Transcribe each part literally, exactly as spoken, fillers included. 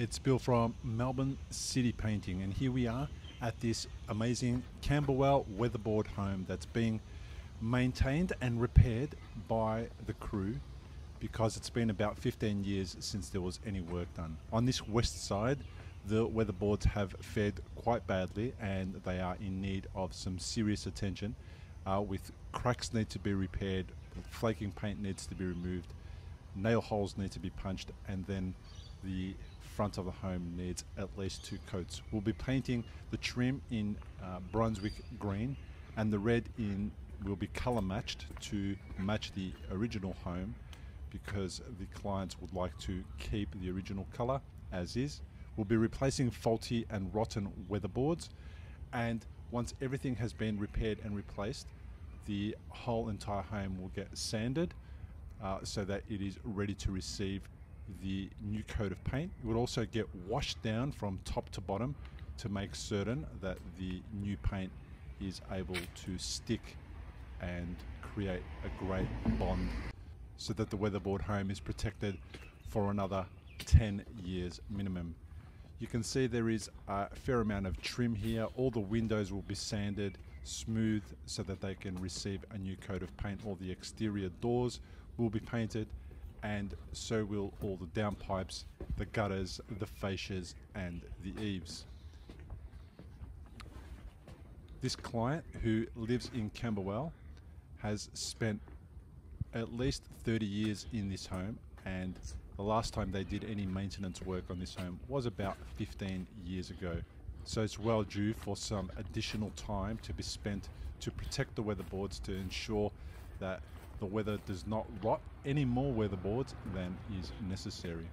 It's Bill from Melbourne City Painting, and here we are at this amazing Camberwell weatherboard home that's being maintained and repaired by the crew, because it's been about fifteen years since there was any work done. On this west side, the weatherboards have fared quite badly and they are in need of some serious attention, uh, with cracks need to be repaired, flaking paint needs to be removed, nail holes need to be punched, and then the front of the home needs at least two coats. We'll be painting the trim in uh, Brunswick green, and the red in will be color matched to match the original home, because the clients would like to keep the original color as is. We'll be replacing faulty and rotten weatherboards, and once everything has been repaired and replaced, the whole entire home will get sanded uh, so that it is ready to receive the new coat of paint. It will also get washed down from top to bottom to make certain that the new paint is able to stick and create a great bond, so that the weatherboard home is protected for another ten years minimum. You can see there is a fair amount of trim here. All the windows will be sanded smooth so that they can receive a new coat of paint. All the exterior doors will be painted, and so will all the downpipes, the gutters, the fascias and the eaves. This client, who lives in Camberwell, has spent at least thirty years in this home, and the last time they did any maintenance work on this home was about fifteen years ago. So it's well due for some additional time to be spent to protect the weatherboards, to ensure that the weather does not rot any more weatherboards than is necessary.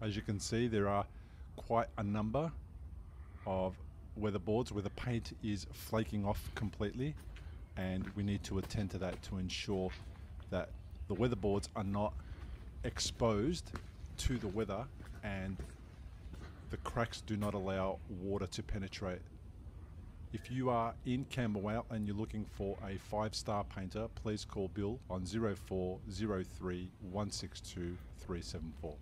As you can see, there are quite a number of weatherboards where the paint is flaking off completely, and we need to attend to that to ensure that the weatherboards are not exposed to the weather and the cracks do not allow water to penetrate. If you are in Camberwell and you're looking for a five-star painter, please call Bill on zero four zero three one six two three seven four.